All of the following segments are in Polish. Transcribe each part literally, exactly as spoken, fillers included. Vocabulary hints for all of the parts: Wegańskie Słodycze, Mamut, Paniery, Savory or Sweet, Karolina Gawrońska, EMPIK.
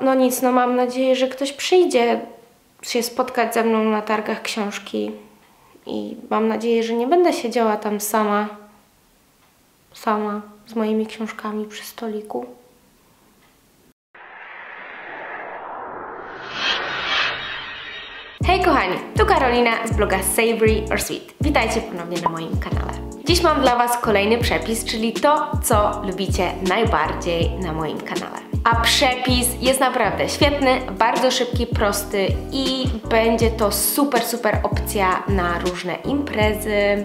No nic, no mam nadzieję, że ktoś przyjdzie się spotkać ze mną na targach książki i mam nadzieję, że nie będę siedziała tam sama, sama z moimi książkami przy stoliku. Hej kochani, tu Karolina z bloga Savory or Sweet. Witajcie ponownie na moim kanale. Dziś mam dla Was kolejny przepis, czyli to, co lubicie najbardziej na moim kanale. A przepis jest naprawdę świetny, bardzo szybki, prosty i będzie to super, super opcja na różne imprezy.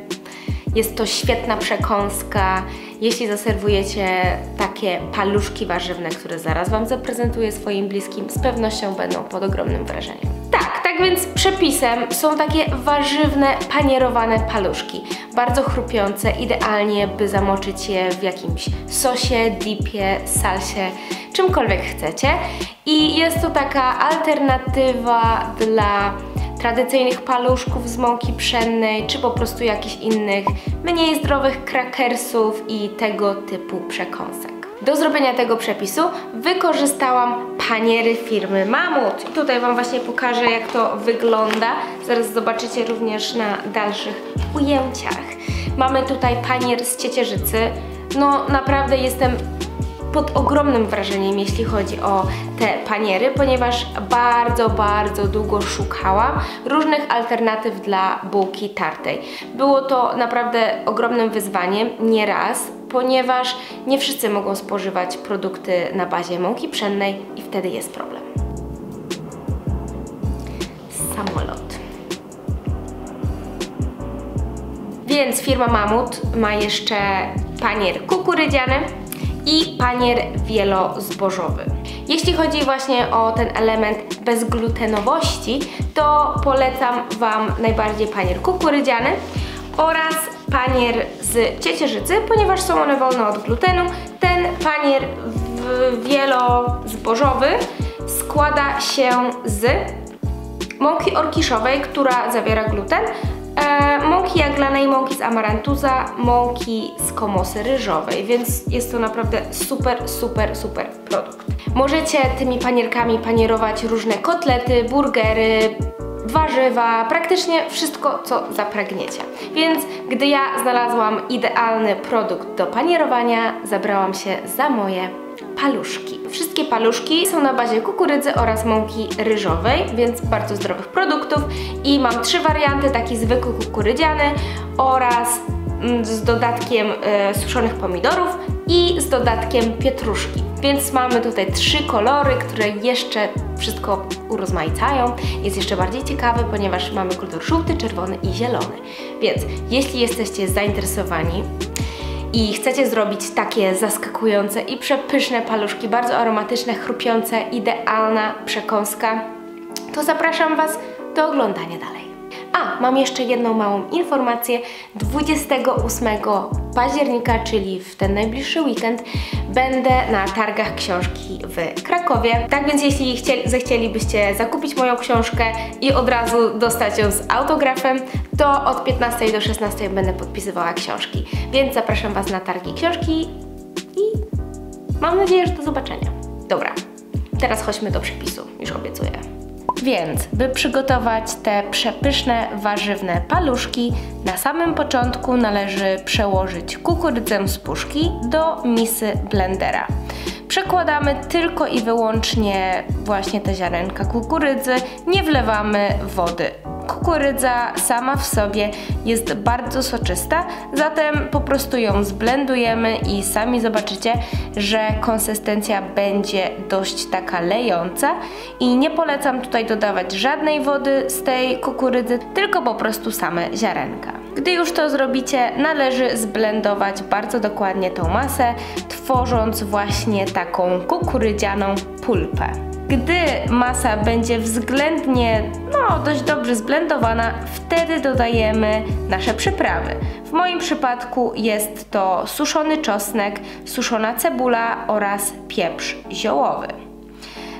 Jest to świetna przekąska, jeśli zaserwujecie takie paluszki warzywne, które zaraz Wam zaprezentuję swoim bliskim, z pewnością będą pod ogromnym wrażeniem. Tak, tak więc przepisem są takie warzywne, panierowane paluszki. Bardzo chrupiące, idealnie by zamoczyć je w jakimś sosie, dipie, salsie, czymkolwiek chcecie. I jest to taka alternatywa dla tradycyjnych paluszków z mąki pszennej, czy po prostu jakichś innych, mniej zdrowych krakersów i tego typu przekąsek. Do zrobienia tego przepisu wykorzystałam paniery firmy Mamut. I tutaj Wam właśnie pokażę, jak to wygląda. Zaraz zobaczycie również na dalszych ujęciach. Mamy tutaj panier z ciecierzycy. No naprawdę jestem pod ogromnym wrażeniem, jeśli chodzi o te paniery, ponieważ bardzo, bardzo długo szukałam różnych alternatyw dla bułki tartej. Było to naprawdę ogromnym wyzwaniem, nie raz, ponieważ nie wszyscy mogą spożywać produkty na bazie mąki pszennej i wtedy jest problem. Samolot. Więc firma Mamut ma jeszcze panier kukurydziany i panier wielozbożowy. Jeśli chodzi właśnie o ten element bezglutenowości, to polecam Wam najbardziej panier kukurydziany oraz panier z ciecierzycy, ponieważ są one wolne od glutenu. Ten panier wielozbożowy składa się z mąki orkiszowej, która zawiera gluten, mąki jaglanej, mąki z amarantuza, mąki z komosy ryżowej, więc jest to naprawdę super, super, super produkt. Możecie tymi panierkami panierować różne kotlety, burgery, warzywa, praktycznie wszystko, co zapragniecie. Więc gdy ja znalazłam idealny produkt do panierowania, zabrałam się za moje paluszki. Wszystkie paluszki są na bazie kukurydzy oraz mąki ryżowej, więc bardzo zdrowych produktów i mam trzy warianty, taki zwykły kukurydziany oraz z dodatkiem e, suszonych pomidorów i z dodatkiem pietruszki. Więc mamy tutaj trzy kolory, które jeszcze wszystko urozmaicają. Jest jeszcze bardziej ciekawy, ponieważ mamy kolor żółty, czerwony i zielony. Więc jeśli jesteście zainteresowani i chcecie zrobić takie zaskakujące i przepyszne paluszki, bardzo aromatyczne, chrupiące, idealna przekąska, to zapraszam Was do oglądania dalej. A, mam jeszcze jedną małą informację. dwudziestego ósmego października, czyli w ten najbliższy weekend, będę na targach książki w Krakowie. Tak więc jeśli chcieli, zechcielibyście zakupić moją książkę i od razu dostać ją z autografem, to od piętnastej do szesnastej będę podpisywała książki. Więc zapraszam Was na targi książki i mam nadzieję, że do zobaczenia. Dobra, teraz chodźmy do przepisu, już obiecuję. Więc, by przygotować te przepyszne, warzywne paluszki, na samym początku należy przełożyć kukurydzę z puszki do misy blendera. Przekładamy tylko i wyłącznie właśnie te ziarenka kukurydzy, nie wlewamy wody. Kukurydza sama w sobie jest bardzo soczysta, zatem po prostu ją zblendujemy i sami zobaczycie, że konsystencja będzie dość taka lejąca i nie polecam tutaj dodawać żadnej wody z tej kukurydzy, tylko po prostu same ziarenka. Gdy już to zrobicie, należy zblendować bardzo dokładnie tą masę, tworząc właśnie taką kukurydzianą pulpę. Gdy masa będzie względnie, no, dość dobrze zblendowana, wtedy dodajemy nasze przyprawy. W moim przypadku jest to suszony czosnek, suszona cebula oraz pieprz ziołowy.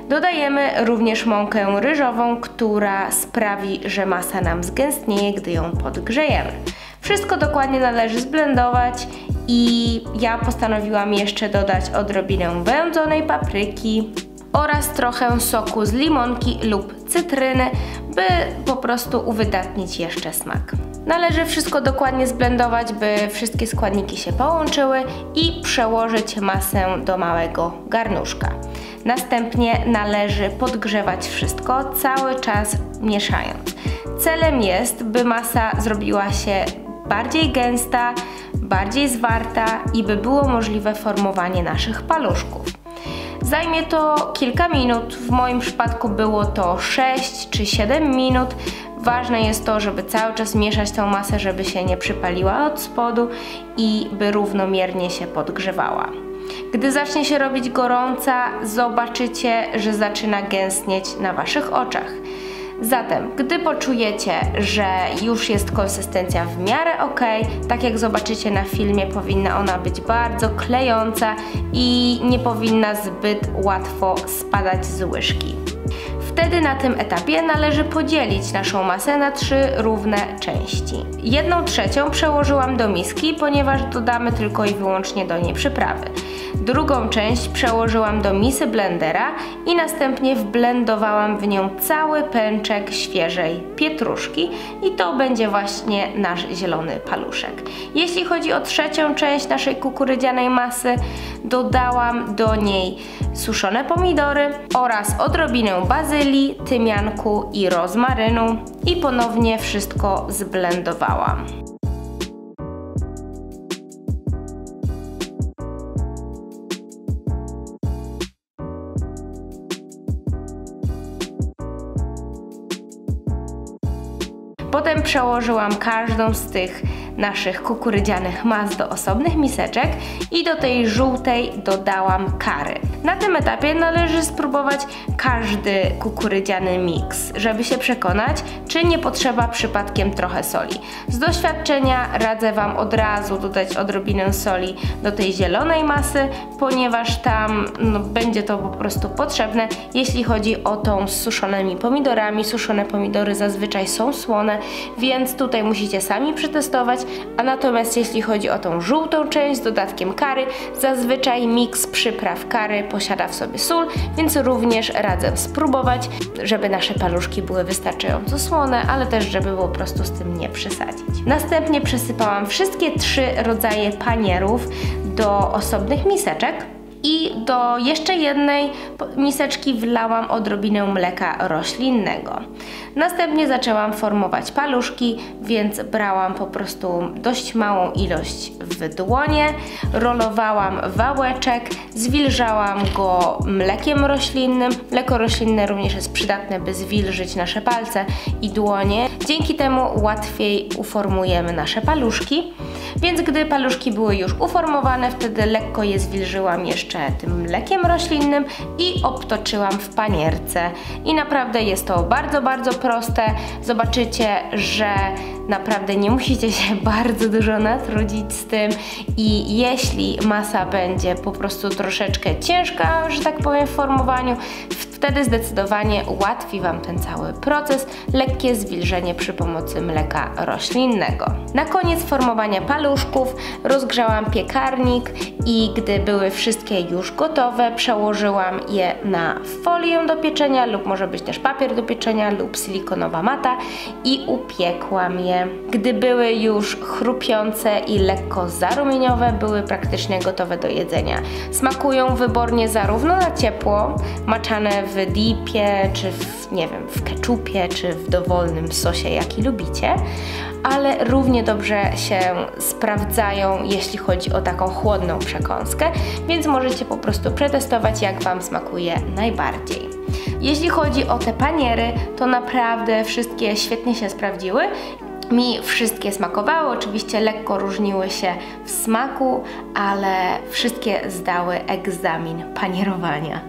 Dodajemy również mąkę ryżową, która sprawi, że masa nam zgęstnieje, gdy ją podgrzejemy. Wszystko dokładnie należy zblendować i ja postanowiłam jeszcze dodać odrobinę wędzonej papryki, oraz trochę soku z limonki lub cytryny, by po prostu uwydatnić jeszcze smak. Należy wszystko dokładnie zblendować, by wszystkie składniki się połączyły i przełożyć masę do małego garnuszka. Następnie należy podgrzewać wszystko, cały czas mieszając. Celem jest, by masa zrobiła się bardziej gęsta, bardziej zwarta i by było możliwe formowanie naszych paluszków. Zajmie to kilka minut, w moim przypadku było to sześć czy siedem minut. Ważne jest to, żeby cały czas mieszać tą masę, żeby się nie przypaliła od spodu i by równomiernie się podgrzewała. Gdy zacznie się robić gorąca, zobaczycie, że zaczyna gęstnieć na waszych oczach. Zatem, gdy poczujecie, że już jest konsystencja w miarę ok, tak jak zobaczycie na filmie, powinna ona być bardzo klejąca i nie powinna zbyt łatwo spadać z łyżki. Wtedy na tym etapie należy podzielić naszą masę na trzy równe części. Jedną trzecią przełożyłam do miski, ponieważ dodamy tylko i wyłącznie do niej przyprawy. Drugą część przełożyłam do misy blendera i następnie wblendowałam w nią cały pęczek świeżej pietruszki i to będzie właśnie nasz zielony paluszek. Jeśli chodzi o trzecią część naszej kukurydzianej masy, dodałam do niej suszone pomidory oraz odrobinę bazylii, tymianku i rozmarynu i ponownie wszystko zblendowałam. Potem przełożyłam każdą z tych naszych kukurydzianych mas do osobnych miseczek i do tej żółtej dodałam curry. Na tym etapie należy spróbować każdy kukurydziany miks, żeby się przekonać, czy nie potrzeba przypadkiem trochę soli. Z doświadczenia radzę wam od razu dodać odrobinę soli do tej zielonej masy, ponieważ tam no, będzie to po prostu potrzebne, jeśli chodzi o tą z suszonymi pomidorami. Suszone pomidory zazwyczaj są słone, więc tutaj musicie sami przetestować, a natomiast jeśli chodzi o tą żółtą część z dodatkiem curry, zazwyczaj miks przypraw curry posiada w sobie sól, więc również radzę spróbować, żeby nasze paluszki były wystarczająco słone, ale też żeby po prostu z tym nie przesadzić. Następnie przesypałam wszystkie trzy rodzaje panierów do osobnych miseczek i do jeszcze jednej miseczki wlałam odrobinę mleka roślinnego. Następnie zaczęłam formować paluszki, więc brałam po prostu dość małą ilość w dłonie, rolowałam wałeczek, zwilżałam go mlekiem roślinnym. Mleko roślinne również jest przydatne, by zwilżyć nasze palce i dłonie. Dzięki temu łatwiej uformujemy nasze paluszki. Więc gdy paluszki były już uformowane, wtedy lekko je zwilżyłam jeszcze tym mlekiem roślinnym i obtoczyłam w panierce. I naprawdę jest to bardzo, bardzo proste. Zobaczycie, że naprawdę nie musicie się bardzo dużo natrudzić z tym i jeśli masa będzie po prostu troszeczkę ciężka, że tak powiem, w formowaniu, wtedy zdecydowanie ułatwi wam ten cały proces lekkie zwilżenie przy pomocy mleka roślinnego. Na koniec formowania paluszków rozgrzałam piekarnik i gdy były wszystkie już gotowe, przełożyłam je na folię do pieczenia lub może być też papier do pieczenia lub silikonowa mata i upiekłam je. Gdy były już chrupiące i lekko zarumieniowe, były praktycznie gotowe do jedzenia. Smakują wybornie zarówno na ciepło, maczane w dipie, czy w, nie wiem, w keczupie, czy w dowolnym sosie, jaki lubicie, ale równie dobrze się sprawdzają, jeśli chodzi o taką chłodną przekąskę, więc możecie po prostu przetestować, jak wam smakuje najbardziej. Jeśli chodzi o te paniery, to naprawdę wszystkie świetnie się sprawdziły. Mi wszystkie smakowały, oczywiście lekko różniły się w smaku, ale wszystkie zdały egzamin panierowania.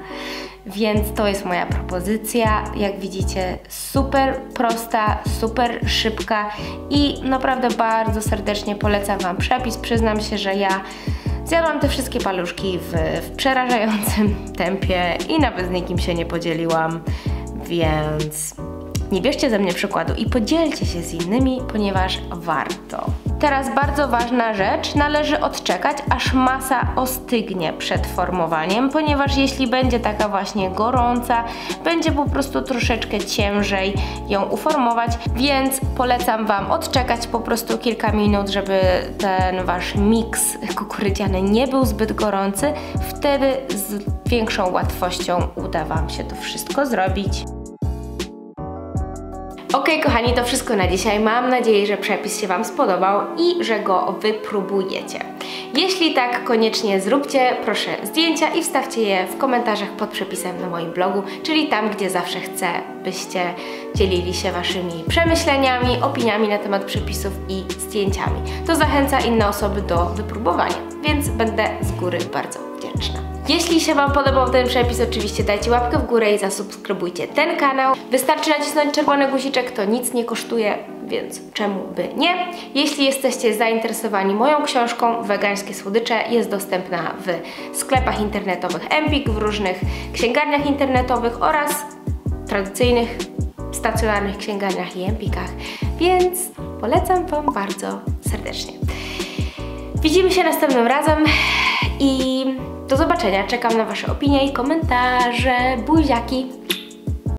Więc to jest moja propozycja, jak widzicie super prosta, super szybka i naprawdę bardzo serdecznie polecam wam przepis. Przyznam się, że ja zjadłam te wszystkie paluszki w, w przerażającym tempie i nawet z nikim się nie podzieliłam, więc nie bierzcie ze mnie przykładu i podzielcie się z innymi, ponieważ warto. Teraz bardzo ważna rzecz, należy odczekać, aż masa ostygnie przed formowaniem, ponieważ jeśli będzie taka właśnie gorąca, będzie po prostu troszeczkę ciężej ją uformować, więc polecam Wam odczekać po prostu kilka minut, żeby ten Wasz miks kukurydziany nie był zbyt gorący, wtedy z większą łatwością uda Wam się to wszystko zrobić. Okej, okay, kochani, to wszystko na dzisiaj. Mam nadzieję, że przepis się Wam spodobał i że go wypróbujecie. Jeśli tak, koniecznie zróbcie, proszę, zdjęcia i wstawcie je w komentarzach pod przepisem na moim blogu, czyli tam, gdzie zawsze chcę, byście dzielili się Waszymi przemyśleniami, opiniami na temat przepisów i zdjęciami. To zachęca inne osoby do wypróbowania, więc będę z góry bardzo wdzięczna. Jeśli się Wam podobał ten przepis, oczywiście dajcie łapkę w górę i zasubskrybujcie ten kanał. Wystarczy nacisnąć czerwony guziczek, to nic nie kosztuje, więc czemu by nie? Jeśli jesteście zainteresowani moją książką Wegańskie słodycze, jest dostępna w sklepach internetowych EMPIK, w różnych księgarniach internetowych oraz tradycyjnych, stacjonarnych księgarniach i EMPIKach, więc polecam Wam bardzo serdecznie. Widzimy się następnym razem i do zobaczenia. Czekam na Wasze opinie i komentarze. Buziaki!